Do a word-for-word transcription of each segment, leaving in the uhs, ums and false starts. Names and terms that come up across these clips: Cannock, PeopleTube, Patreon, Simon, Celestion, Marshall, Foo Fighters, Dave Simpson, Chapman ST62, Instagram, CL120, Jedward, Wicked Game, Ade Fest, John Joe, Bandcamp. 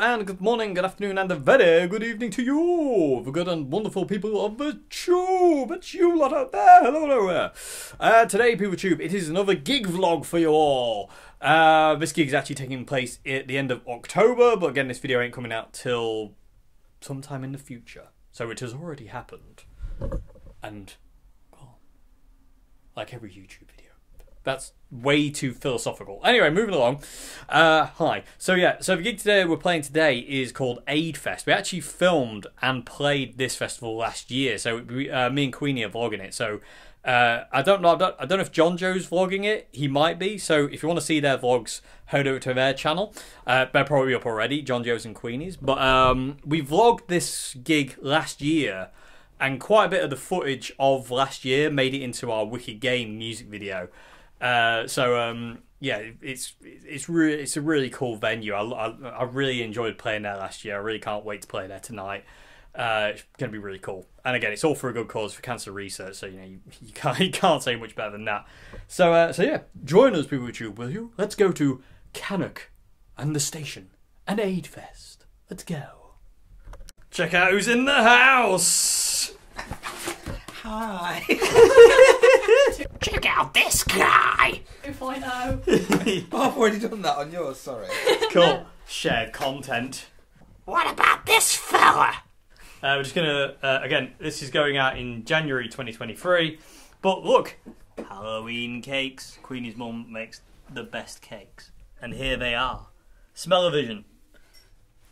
Hello and good morning, good afternoon and a very good evening to you, the good and wonderful people of the tube. It's you lot out there, hello nowhere. Uh, today, people tube, it is another gig vlog for you all. Uh, this gig is actually taking place at the end of October, but again this video ain't coming out till sometime in the future. So it has already happened. And gone. Like every YouTube video. That's way too philosophical. Anyway, moving along. Uh, hi. So yeah, so the gig today we're playing today is called Ade Fest. We actually filmed and played this festival last year. So we, uh, me and Queenie are vlogging it. So uh, I don't know. I don't, I don't know if John Joe's vlogging it. He might be. So if you want to see their vlogs, head over to their channel. Uh, they're probably up already. John Joe's and Queenie's. But um, we vlogged this gig last year. And quite a bit of the footage of last year made it into our Wicked Game music video. Uh, so um, yeah, it's it's really it's a really cool venue. I, I I really enjoyed playing there last year. I really can't wait to play there tonight. Uh, it's gonna be really cool. And again, it's all for a good cause, for cancer research. So you know you, you can't you can't say much better than that. So uh, so yeah, join us, people YouTube, will you? Let's go to Cannock and the station and Ade Fest. Let's go. Check out who's in the house. Hi. Check out this guy. If I know. Oh, I've already done that on yours. Sorry. Cool. Shared content. What about this fella? Uh, we're just gonna uh, again. This is going out in January twenty twenty-three. But look, Halloween cakes. Queenie's mum makes the best cakes, and here they are. Smell-o-vision.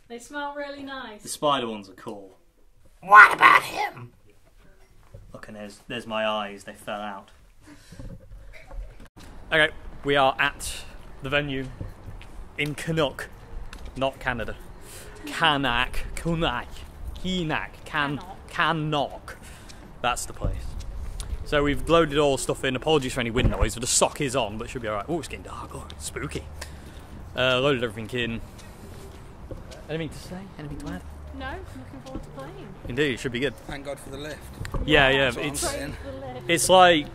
They smell really nice. The spider ones are cool. What about him? Look, and there's there's my eyes. They fell out. Okay, we are at the venue in Cannock, not Canada. Cannock, Cannock, Cannock, Can, Cannock. That's the place. So we've loaded all stuff in. Apologies for any wind noise, but the sock is on, but it should be all right. Oh, it's getting dark. Oh, it's spooky. Uh, loaded everything in. Anything to say? Anything to add? No, I'm looking forward to playing. Indeed, it should be good. Thank God for the lift. Yeah, yeah, it's it's like.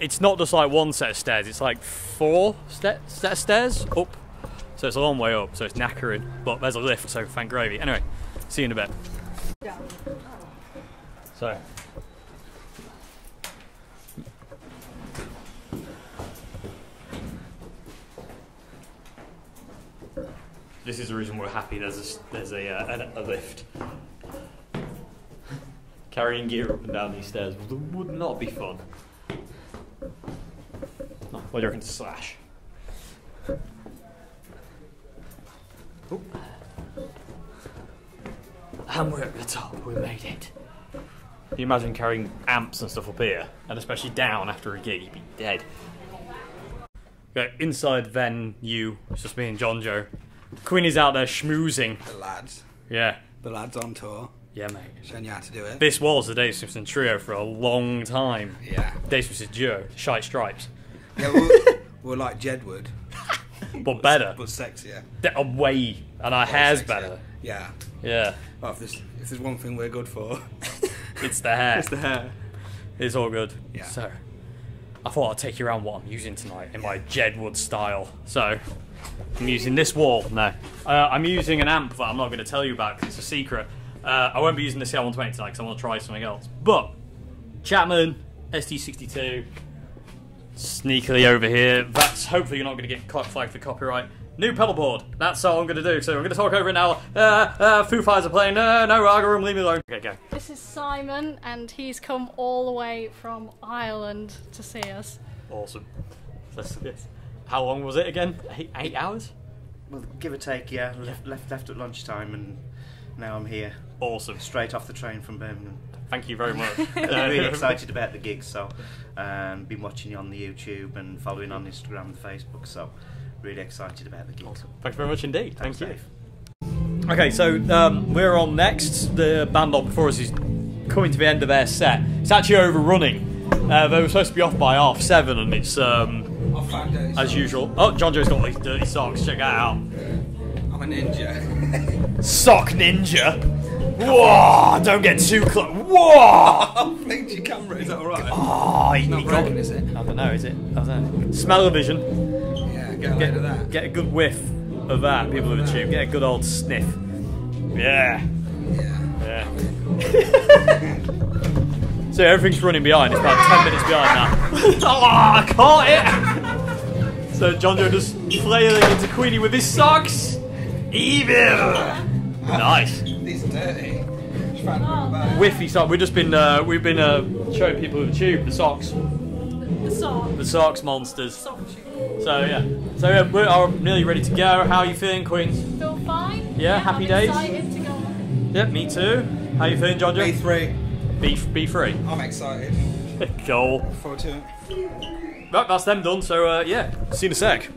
It's not just like one set of stairs, it's like four set, set of stairs up. So it's a long way up, so it's knackering. But there's a lift, so thank gravy. Anyway, see you in a bit. Yeah. So. This is the reason we're happy there's a, there's a, uh, a, a lift. Carrying gear up and down these stairs would not be fun. What do you reckon? Slash. Ooh. And we're at the top, we made it. Can you imagine carrying amps and stuff up here? And especially down after a gig, you'd be dead. Okay, inside venue, it's just me and John Joe. Queen is out there schmoozing. The lads. Yeah. The lads on tour. Yeah, mate. Showing you how to do it. This was the Dave Simpson trio for a long time. Yeah. Dave Simpson duo, Shite Stripes. Yeah, we're, we're like Jedward. But better. But sexier. De way. And our but hair's sexier. Better. Yeah. Yeah. Well, if there's, if there's one thing we're good for. It's the hair. It's the hair. It's all good. Yeah. So, I thought I'd take you around what I'm using tonight in yeah. my Jedward style. So, I'm using this wall. No. Uh, I'm using an amp that I'm not going to tell you about because it's a secret. Uh, I won't be using the C L one twenty tonight because I want to try something else. But, Chapman S T sixty-two. Sneakily over here. That's hopefully you're not going to get flagged for copyright. New pedal board. That's all I'm going to do. So I'm going to talk over it now. Uh, uh, Foo Fighters are playing. Uh, no, Raga Room, leave me alone. Okay, go. This is Simon, and he's come all the way from Ireland to see us. Awesome. Let's do this. How long was it again? Eight, eight hours? Well, give or take, yeah. yeah. Left, left, left at lunchtime, and now I'm here. Awesome. Straight off the train from Birmingham. Thank you very much. I'm really excited about the gig, so um, been watching you on the YouTube and following on Instagram and Facebook, so really excited about the gig. Awesome. Thanks very much indeed. Thanks, Thank you. Okay, so um, we're on next. The band on before us is coming to the end of their set. It's actually overrunning. Uh, they were supposed to be off by half seven, and it's um, off as socks. usual. Oh, John Joe's got these dirty socks. Check that out. I'm a ninja. Sock ninja. Whoa! Don't get too close. Whoa! I think your camera is that alright? Oh, you not broken, is it? I don't know. Is it? I don't know. Smell-o-vision. Yeah, get, get a load of that. Get a good whiff of that, people of the tube. Get a good old sniff. Yeah. Yeah. Yeah. So everything's running behind. It's about ten minutes behind now. Ah, oh, caught it. So John Joe just flailing into Queenie with his socks. Evil. Nice. These are dirty. Oh, whiffy sock. We've just been uh, we've been uh, showing people with the tube the socks. The socks. The socks monsters. Sock tube. So yeah. So yeah, we're are nearly ready to go. How are you feeling, Queens? Feel fine. Yeah. Yeah, happy I'm days. Excited to go on. Yep. Me too. How are you feeling, John Joe? Be three. Be be free. I'm excited. Cool. Look forward to it. Right, that's them done. So uh, yeah. See you in a sec.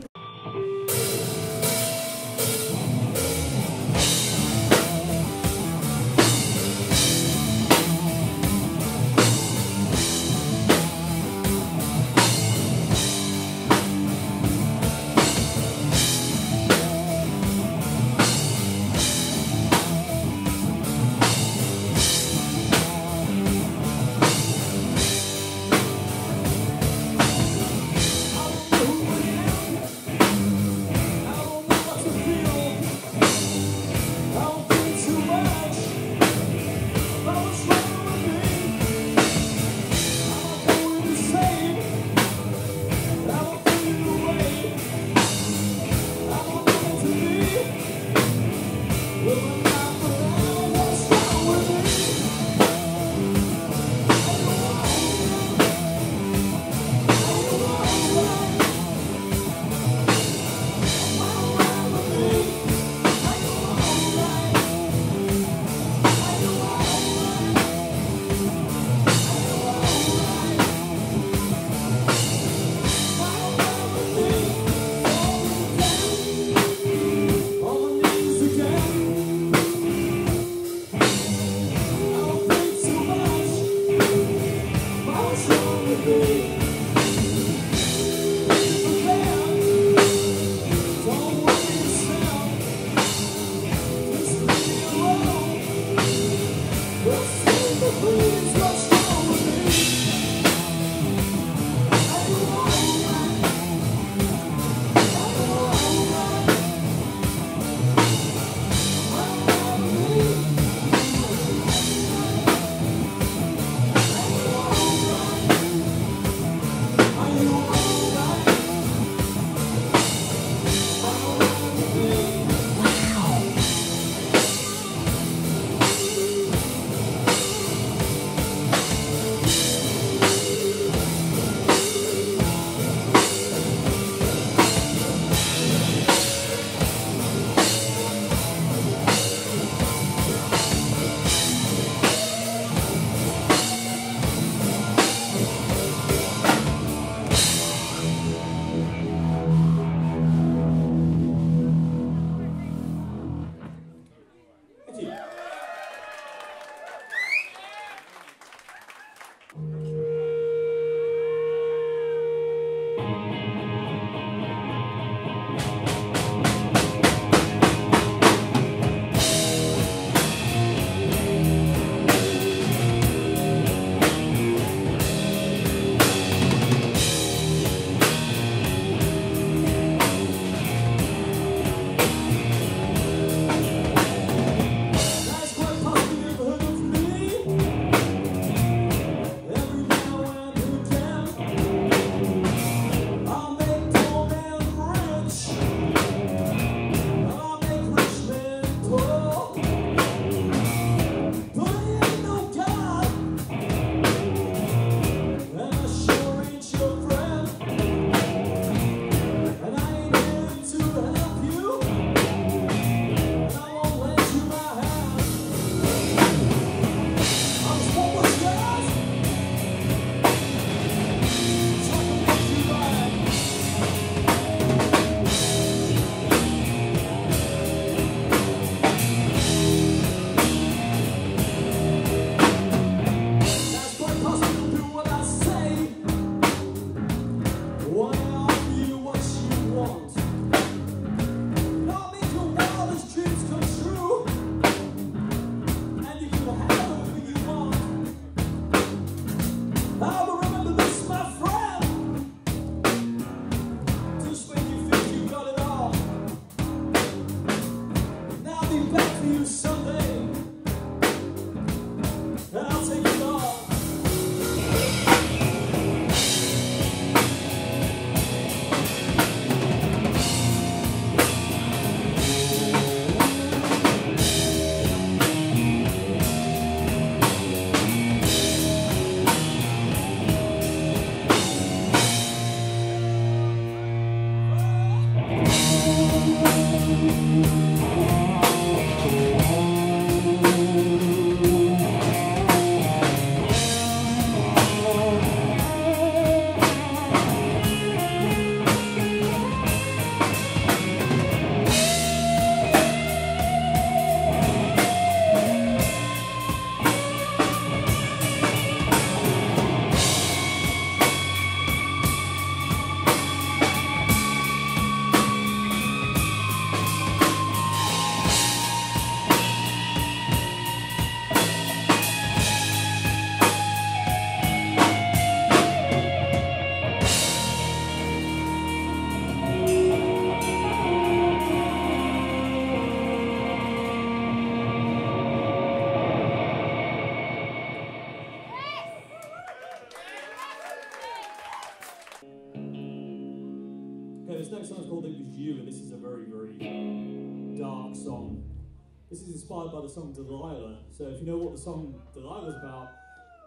By the song Delilah. So if you know what the song Delilah is about,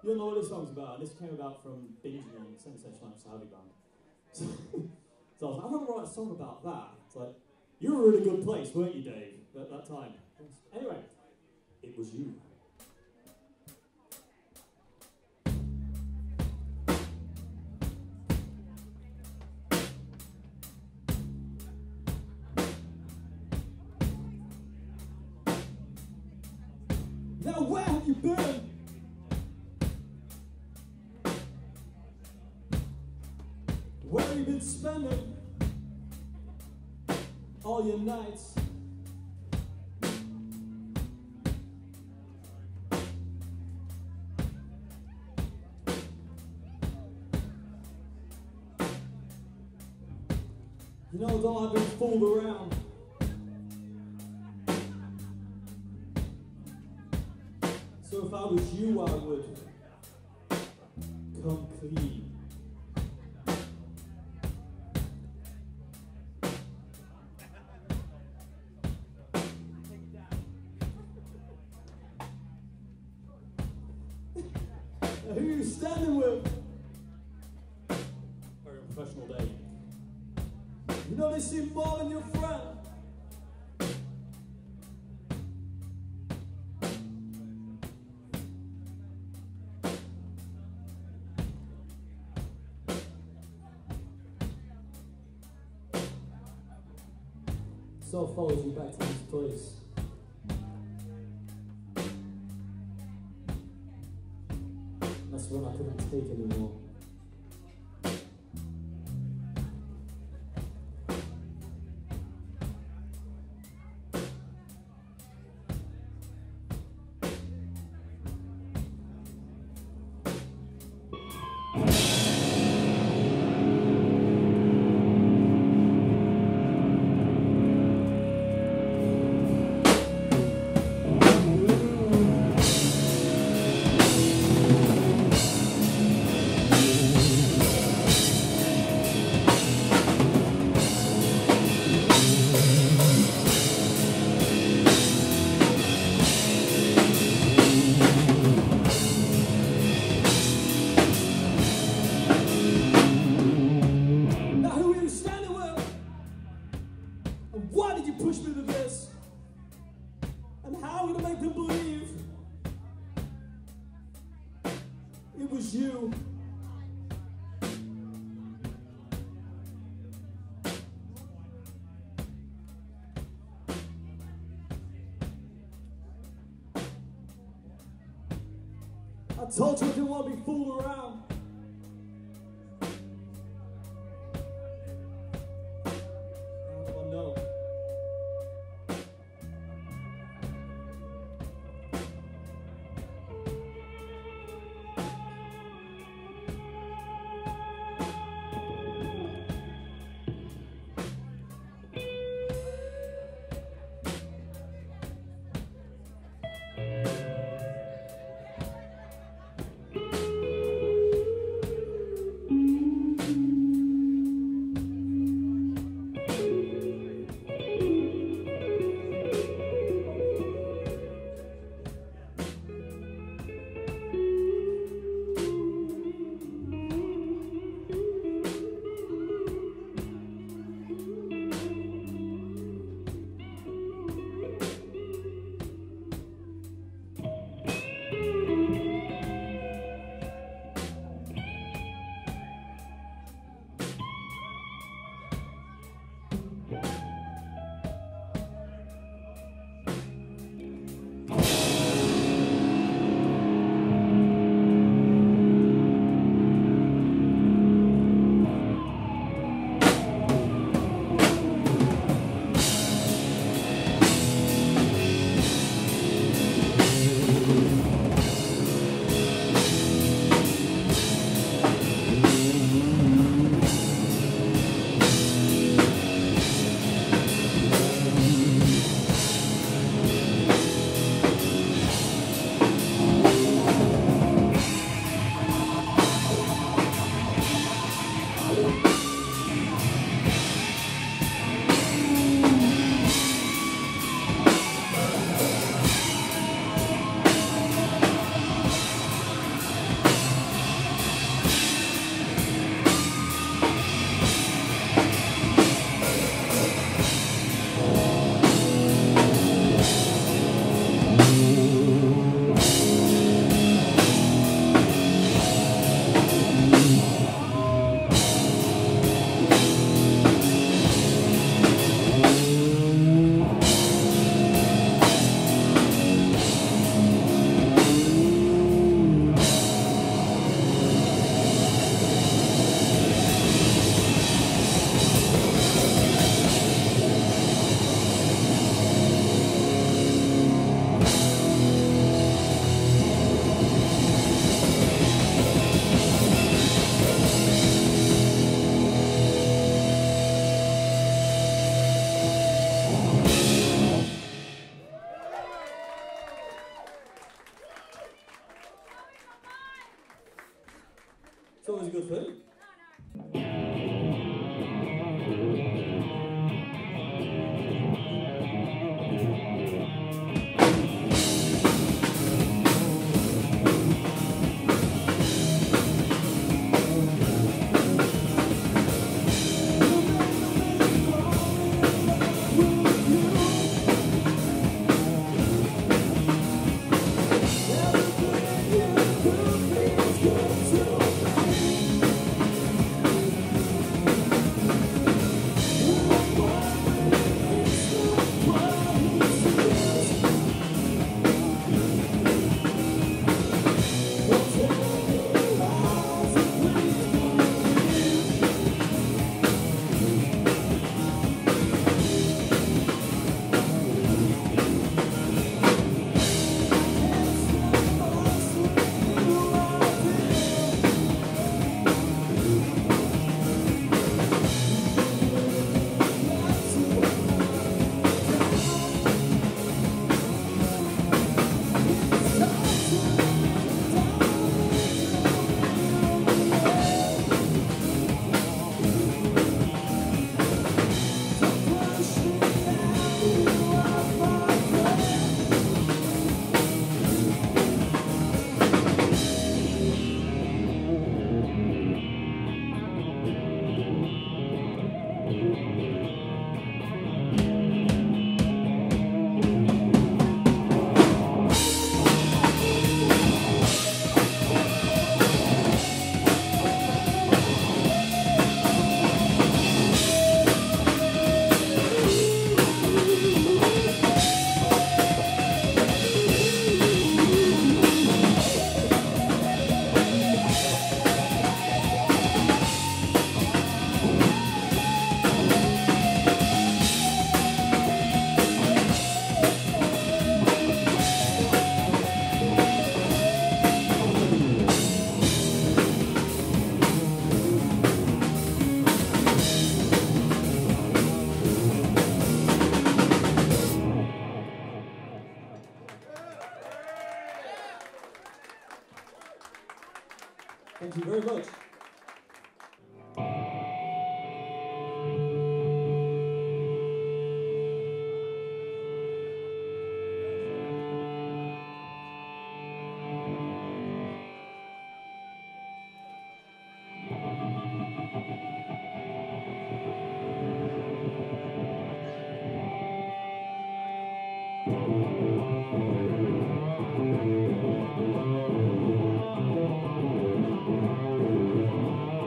you'll know what this song's about. This came about from binging on Sunset Life's Howdy Band. So, so I was like, I want to write a song about that. It's like, you were in a good place, weren't you, Dave, at that time? Anyway, it was you. Now where have you been? Where have you been spending all your nights? You know, though I've been fooled around, if I was you, I would come clean. Now, who are you standing with? Very professional day. You know they seem more than your friend. So follows you back to this place. That's when I couldn't take anymore. I told you I didn't want to be fooled around. Oh no. sounds good too. Thank you very much. Thank you.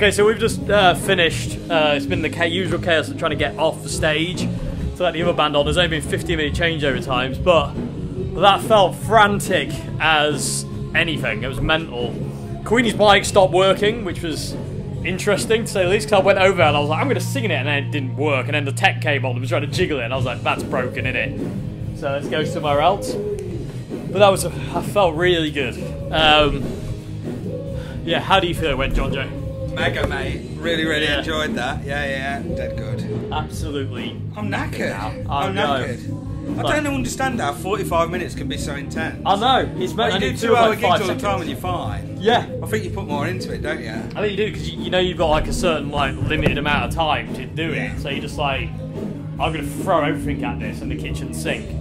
Okay, so we've just uh, finished. Uh, it's been the usual chaos of trying to get off the stage to let the other band on. There's only been fifteen minute changeover times, but that felt frantic as anything. It was mental. Queenie's bike stopped working, which was interesting to say the least, because I went over and I was like, I'm going to sing in it, and then it didn't work, and then the tech came on and was trying to jiggle it, and I was like, that's broken, innit? So let's go somewhere else. But that was, I felt really good. Um, yeah, how do you feel it went, John Joe? Mega, mate. Really, really yeah. enjoyed that. Yeah, yeah, dead good. Absolutely. I'm knackered. Now. I'm know. knackered. I like, don't understand how forty-five minutes can be so intense. I know. It's like, you do two hour like gigs all the time seconds. And you're fine. Yeah. I think you put more into it, don't you? I think you do, because you, you know you've got like a certain like limited amount of time to do yeah. it. So you're just like, I'm going to throw everything at this in the kitchen sink.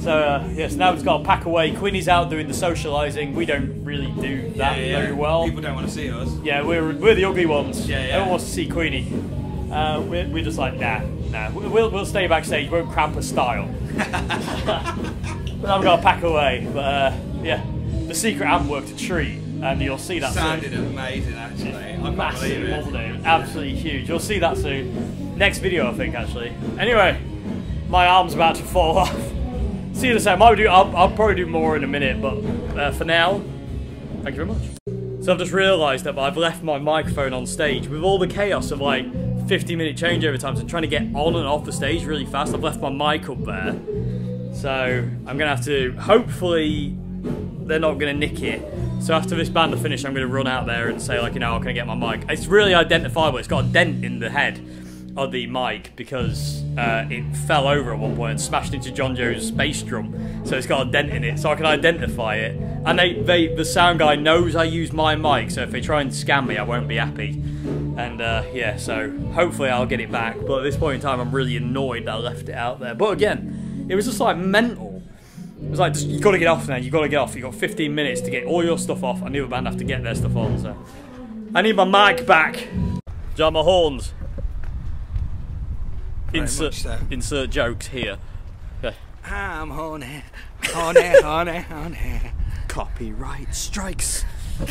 So, uh, yes, yeah, so now we've got to pack away. Queenie's out doing the socialising. We don't really do that yeah, yeah. very well. People don't want to see us. Yeah, we're, we're the ugly ones. Yeah, yeah. No one wants to see Queenie. Uh, we're, we're just like, nah, nah. We'll, we'll stay backstage. We won't cramp her style. But I've got to pack away. But, uh, yeah, the secret amp worked a treat. And you'll see that sounded soon. Sounded amazing, actually. I massive, can't believe it. Wasn't it? Absolutely huge. You'll see that soon. Next video, I think, actually. Anyway, my arm's about to fall off. See you in a second. I'll, do, I'll, I'll probably do more in a minute, but uh, for now, thank you very much. So I've just realised that I've left my microphone on stage. With all the chaos of like fifty minute changeover times and trying to get on and off the stage really fast, I've left my mic up there. So I'm going to have to, hopefully they're not going to nick it. So after this band are finished, I'm going to run out there and say like, you know, how can I get my mic? It's really identifiable. It's got a dent in the head of the mic because uh, it fell over at one point and smashed into John Joe's bass drum, so it's got a dent in it, so I can identify it. And they, they the sound guy knows I use my mic, so if they try and scam me I won't be happy. And uh, yeah, so hopefully I'll get it back, but at this point in time I'm really annoyed that I left it out there. But again, it was just like mental. It was like, just, you've got to get off now, you've got to get off, you've got fifteen minutes to get all your stuff off, and the other band have to get their stuff on, so. I need my mic back. John, my horns. Insert, so. insert jokes here. Okay. I'm horny, horny, horny, horny. Copyright strikes.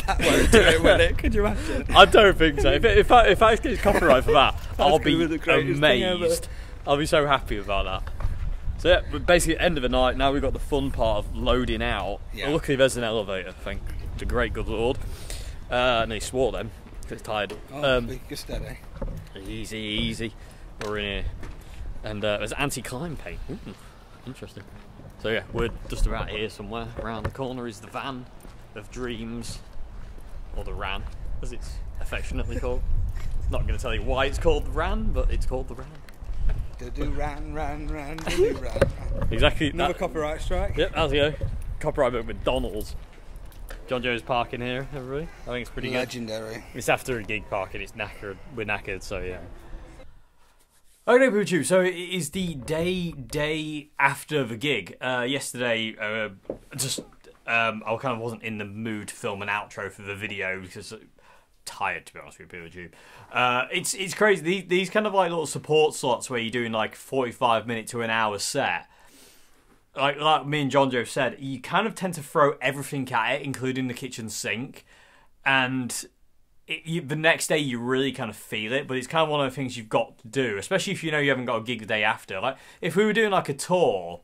That won't do it, will it? Could you imagine? I don't think so. If, if, I, if I get copyright for that, I'll be amazed. I'll be so happy about that. So yeah, but basically at the end of the night, now we've got the fun part of loading out. Yeah. Well, luckily there's an elevator, thank the great good Lord. Uh, and he swore then, because it's tired. Oh, um, good steady. Easy, easy. We're in here. And uh, there's anti-climb paint. Ooh, interesting. So yeah, we're just about here somewhere. Around the corner is the van of dreams, or the Ran, as it's affectionately called. Not going to tell you why it's called the Ran, but it's called the Ran. Do do ran ran ran do do ran. Exactly. Another that. Copyright strike. Yep, how's it go? Copyright book McDonald's. John Joe's parking here. Everybody, I think it's pretty legendary. Good. It's after a gig parking. It's knackered. We're knackered, so yeah. Okay, Poochu, so it is the day, day after the gig. Uh, yesterday, uh, just, um, I kind of wasn't in the mood to film an outro for the video because I'm tired, to be honest with you, Poochu. Uh, it's, it's crazy. These, these kind of like little support slots where you're doing like forty-five minute to an hour set. Like, like me and John Joe said, you kind of tend to throw everything at it, including the kitchen sink. And... It, you, the next day you really kind of feel it, but it's kind of one of the things you've got to do, especially if you know you haven't got a gig the day after. Like if we were doing like a tour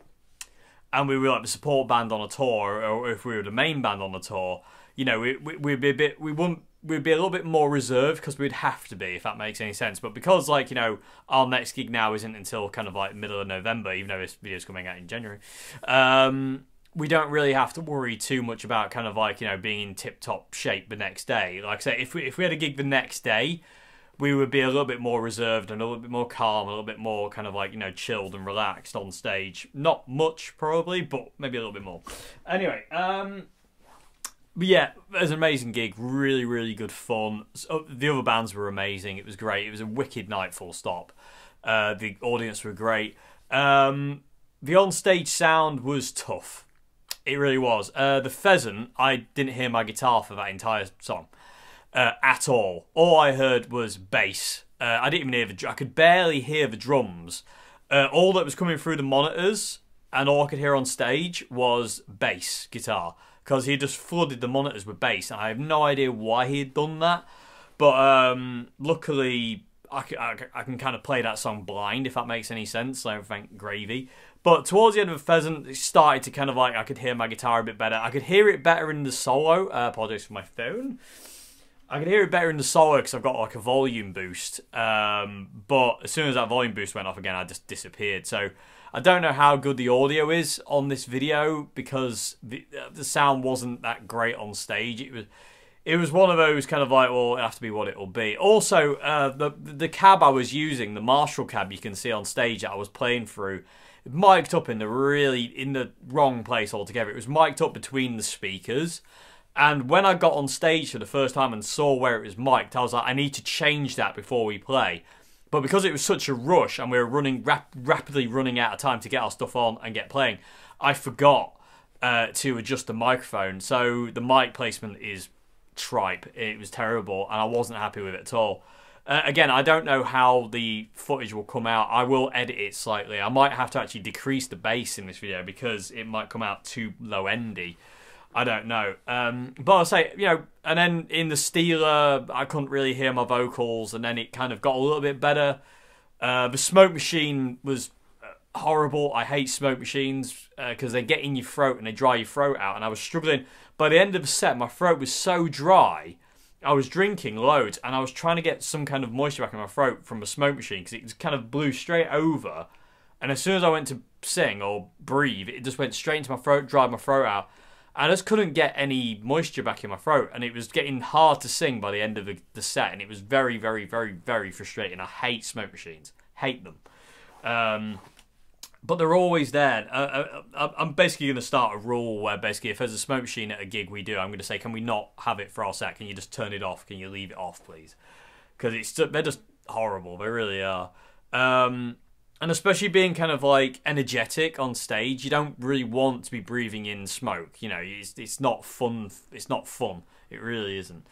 and we were like the support band on a tour, or if we were the main band on a tour, you know, we, we, we'd be a bit we wouldn't we'd be a little bit more reserved because we'd have to be, if that makes any sense. But because like, you know, our next gig now isn't until kind of like middle of November, even though this video's coming out in January, um we don't really have to worry too much about kind of like, you know, being in tip-top shape the next day. Like I say, if we, if we had a gig the next day, we would be a little bit more reserved and a little bit more calm, a little bit more kind of like, you know, chilled and relaxed on stage. Not much, probably, but maybe a little bit more. Anyway, um, but yeah, it was an amazing gig. Really, really good fun. So, the other bands were amazing. It was great. It was a wicked night, full stop. Uh, the audience were great. Um, the on-stage sound was tough. It really was. Uh, the Pheasant, I didn't hear my guitar for that entire song uh, at all. All I heard was bass. Uh, I didn't even hear the... I could barely hear the drums. Uh, all that was coming through the monitors and all I could hear on stage was bass guitar, because he just flooded the monitors with bass, and I have no idea why he had done that. But um, luckily, I, I, I can kind of play that song blind, if that makes any sense. So everything gravy. But towards the end of Pheasant, it started to kind of like, I could hear my guitar a bit better. I could hear it better in the solo. Uh, apologies for my phone. I could hear it better in the solo because I've got like a volume boost. Um, but as soon as that volume boost went off again, I just disappeared. So I don't know how good the audio is on this video because the, the sound wasn't that great on stage. It was... It was one of those kind of like, well, it'll have to be what it'll be. Also, uh, the the cab I was using, the Marshall cab you can see on stage that I was playing through, mic'd up in the really, in the wrong place altogether. It was mic'd up between the speakers. And when I got on stage for the first time and saw where it was mic'd, I was like, I need to change that before we play. But because it was such a rush and we were running rap rapidly running out of time to get our stuff on and get playing, I forgot uh, to adjust the microphone. So the mic placement is... tripe. It was terrible and I wasn't happy with it at all. Uh, again, I don't know how the footage will come out. I will edit it slightly. I might have to actually decrease the bass in this video because it might come out too low-endy. I don't know. Um, but I'll say, you know, and then in the Steeler, I couldn't really hear my vocals and then it kind of got a little bit better. Uh, the Smoke Machine was horrible. I hate smoke machines because uh, they get in your throat and they dry your throat out, and I was struggling. By the end of the set, my throat was so dry, I was drinking loads and I was trying to get some kind of moisture back in my throat from a smoke machine because it just kind of blew straight over, and as soon as I went to sing or breathe, it just went straight into my throat, dried my throat out, and I just couldn't get any moisture back in my throat, and it was getting hard to sing by the end of the, the set, and it was very, very, very, very frustrating. I hate smoke machines. Hate them. Um... But they're always there. Uh, I'm basically going to start a rule where basically if there's a smoke machine at a gig we do, I'm going to say, can we not have it for our set? Can you just turn it off? Can you leave it off, please? Because it's they're just horrible. They really are. Um, and especially being kind of like energetic on stage, you don't really want to be breathing in smoke. You know, it's, it's not fun. It's not fun. It really isn't.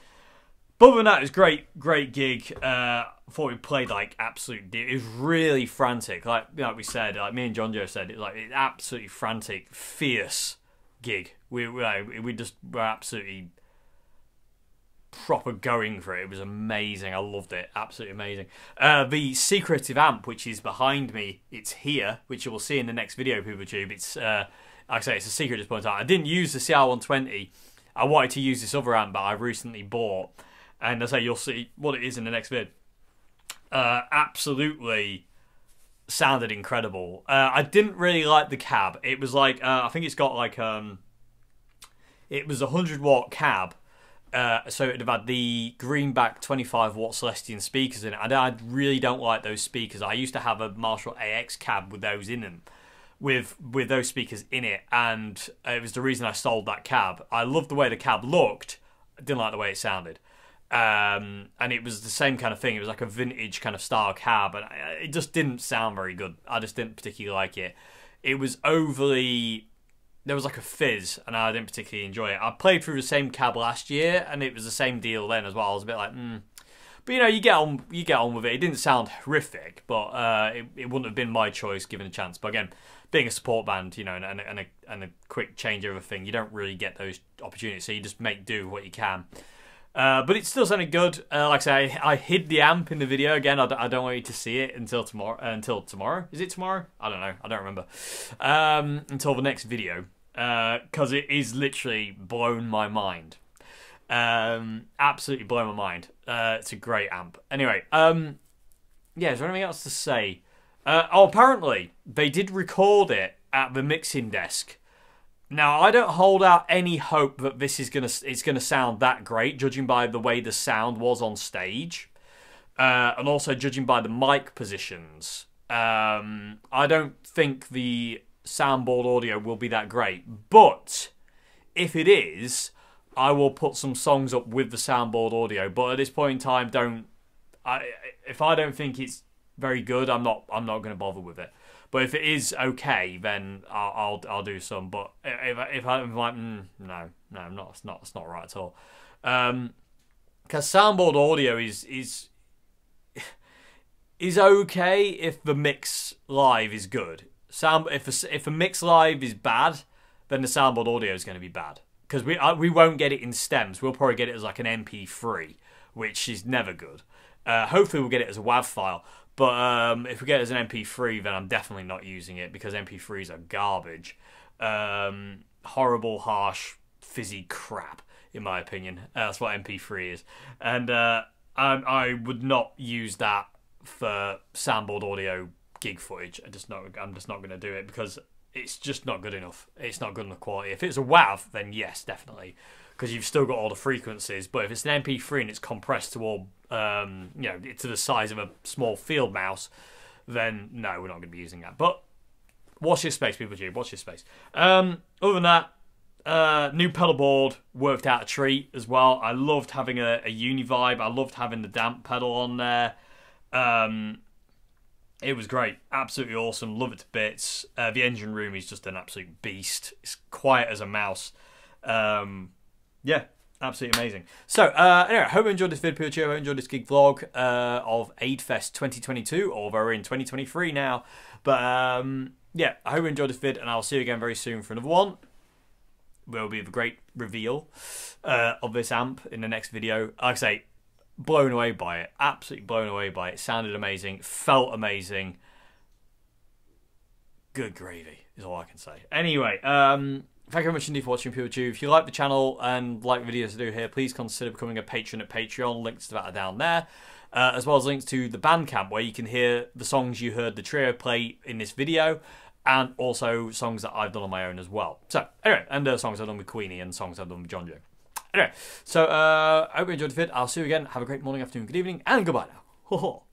But other than that, it was great, great gig. Uh, I thought we played like absolute... It was really frantic. Like like we said, like me and John Joe said, it like it absolutely frantic, fierce gig. We we we just were absolutely proper going for it. It was amazing. I loved it. Absolutely amazing. Uh, the secretive amp, which is behind me, it's here, which you will see in the next video, PeopleTube. It's uh, like I say, it's a secret at this point in time. I didn't use the C L one twenty. I wanted to use this other amp that I recently bought. And as I say, you'll see what it is in the next vid. Uh, absolutely sounded incredible. Uh, I didn't really like the cab. It was like, uh, I think it's got like, um, it was a one hundred watt cab. Uh, so it would have had the Greenback twenty-five watt Celestion speakers in it. And I really don't like those speakers. I used to have a Marshall A X cab with those in them. With with those speakers in it. And it was the reason I sold that cab. I loved the way the cab looked. I didn't like the way it sounded. Um, and it was the same kind of thing. It was like a vintage kind of style cab, and it just didn't sound very good. I just didn't particularly like it. It was overly... There was like a fizz, and I didn't particularly enjoy it. I played through the same cab last year, and it was the same deal then as well. I was a bit like, hmm. But, you know, you get on you get on with it. It didn't sound horrific, but uh, it, it wouldn't have been my choice given a chance. But again, being a support band, you know, and, and, and, a, and a quick change of a thing, you don't really get those opportunities, so you just make do with what you can. Uh, but it still sounded good. Uh, like I say, I, I hid the amp in the video again. I, d I don't want you to see it until tomorrow. Uh, until tomorrow, is it tomorrow? I don't know. I don't remember. Um, until the next video, because uh, it is literally blown my mind. Um, absolutely blown my mind. Uh, it's a great amp. Anyway, um, yeah. Is there anything else to say? Uh, oh, apparently they did record it at the mixing desk. Now, I don't hold out any hope that this is gonna it's gonna sound that great, judging by the way the sound was on stage, uh, and also judging by the mic positions. Um, I don't think the soundboard audio will be that great, but if it is, I will put some songs up with the soundboard audio. But at this point in time, don't I? If I don't think it's very good, I'm not I'm not gonna bother with it. But if it is okay, then I'll I'll, I'll do some. But if if I'm like mm, no no, I'm not. It's not. It's not right at all. Because um, soundboard audio is is is okay if the mix live is good. Sound if a, if a mix live is bad, then the soundboard audio is going to be bad because we I, we won't get it in stems. We'll probably get it as like an M P three, which is never good. Uh, hopefully we'll get it as a WAV file, but um, if we get it as an M P three, then I'm definitely not using it because M P threes are garbage. Um, horrible, harsh, fizzy crap, in my opinion. Uh, that's what M P three is. And uh, I, I would not use that for soundboard audio gig footage. I just not, I'm just not going to do it because it's just not good enough. It's not good enough quality. If it's a WAV, then yes, definitely, because you've still got all the frequencies. But if it's an M P three and it's compressed to all, um, you know, to the size of a small field mouse, then no, we're not going to be using that. But watch your space, people. Tube, watch your space. Um, other than that, uh, new pedal board worked out a treat as well. I loved having a, a uni vibe. I loved having the damp pedal on there. Um, it was great, absolutely awesome. Love it to bits. Uh, the engine room is just an absolute beast. It's quiet as a mouse. Um, yeah, absolutely amazing. So uh, anyway, I hope you enjoyed this video, people. I hope you enjoyed this gig vlog uh, of Ade Fest twenty twenty-two, or we're in twenty twenty-three now. But um, yeah, I hope you enjoyed this vid, and I'll see you again very soon for another one. There will be a great reveal uh, of this amp in the next video. Like I say, blown away by it, absolutely blown away by it. It sounded amazing, felt amazing. Good gravy is all I can say. Anyway, um, thank you very much indeed for watching, PeopleTube. If you like the channel and like the videos I do here, please consider becoming a patron at Patreon. Links to that are down there, uh, as well as links to the Bandcamp, where you can hear the songs you heard the trio play in this video, and also songs that I've done on my own as well. So anyway, and uh, songs I've done with Queenie and songs I've done with John Joe. Anyway, so uh, I hope you enjoyed the vid. I'll see you again. Have a great morning, afternoon, good evening, and goodbye now. Ho ho.